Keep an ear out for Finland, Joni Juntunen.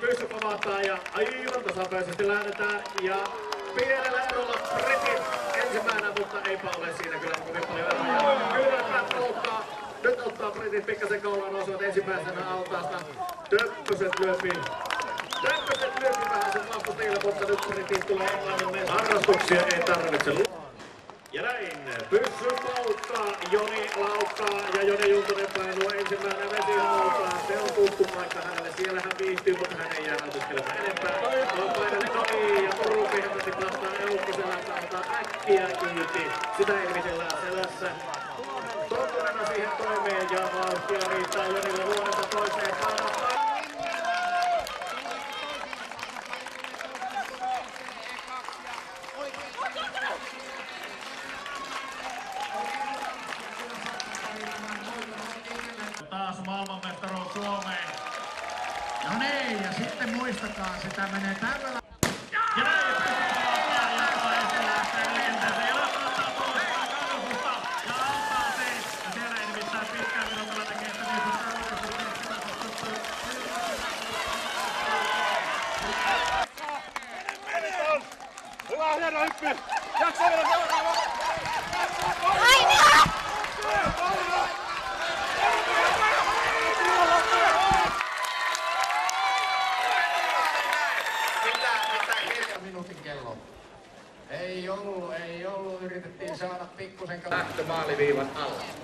pyssy pamahtaa ja aivan tasapäisesti lähdetään ja pienellä erolla Britin ensimmäinen, mutta eipä ole siinä kyllä kovin paljon eroja. Kyllä ottaa, nyt ottaa Britit pikkasen kaulaan osuvat ensimmäisenä altaasta. Töppöset lyöpi vähän sen vastustajille, mutta nyt Britit tulee ensimmäinen. Harrastuksia ei tarvitse luoda. Ja näin, pyssy paukkaa, Joni laukkaa ja Joni Juntunen painuu ensimmäinen vesihautaa. Se on tuttu paikka hänelle, siellä hän viihtyy, mutta hän ei jää nautiskelemään enempää. On painanut Toni ja Turun pihemmästi vastaan eukkosella, antaa äkkiä kyyti. Sitä ihmisellään selässä. Tontturena siihen toimeen ja vauhtia riittää Jonille huoneesta toiseen kannattaa. Maailmanmestaruus Suomeen. No niin, ja sitten muistakaa, sitä menee täydellä. Ja näin, ja ensin lähtee lentänsä. Ja antaa toistaan kalususta. Ja auttaa sen. Ja siellä ei nimittäin pitkään minulta tekee, että niin se täydellä. Hyvä, hieno hyppy. Jaksa vielä seuraava. Aina! Ei ollut, yritettiin saada pikkusen lähtö maaliviivan alle.